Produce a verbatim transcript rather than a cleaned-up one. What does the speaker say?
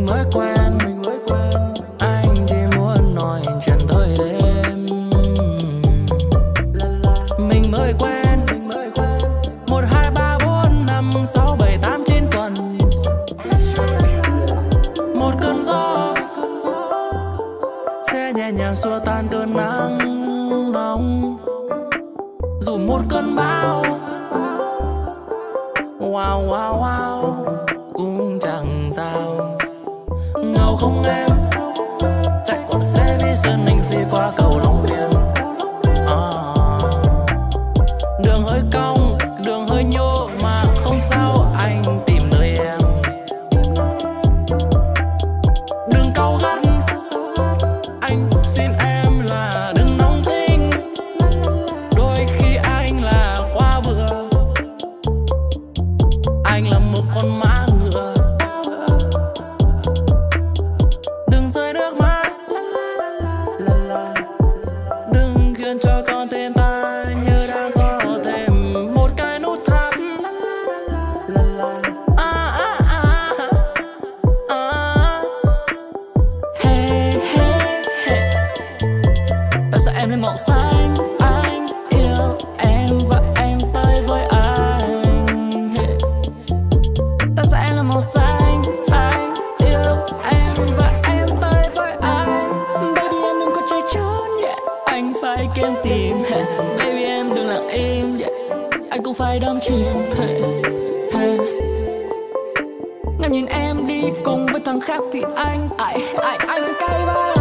mình mới quen, anh chỉ muốn nói chuyện tới đêm. Mình mới quen một hai ba bốn năm sáu bảy tám chín tuần. Một cơn gió sẽ nhẹ nhàng xua tan cơn nắng nóng, dù một cơn bão wow wow wow cũng chẳng sao. Ngầu không em, chạy con xe vi sơn mình phi qua cầu Long Biên. À, đường hơi cong, đường hơi nhô mà không sao, anh tìm nơi em. Đừng cau gắt, anh xin em là đừng nóng tính. Đôi khi anh là quá bừa, anh là một con mã ngựa. Màu xanh, anh yêu em và em tới với anh. Ta sẽ em là màu xanh, anh yêu em và em tới với anh. Baby em đừng có chạy trốn, yeah. Anh phải kiếm tìm. Baby em đừng lặng im, yeah. Anh cũng phải đắm chìm. Ngắm nhìn em đi cùng với thằng khác thì anh, ai, ai, anh cay vai.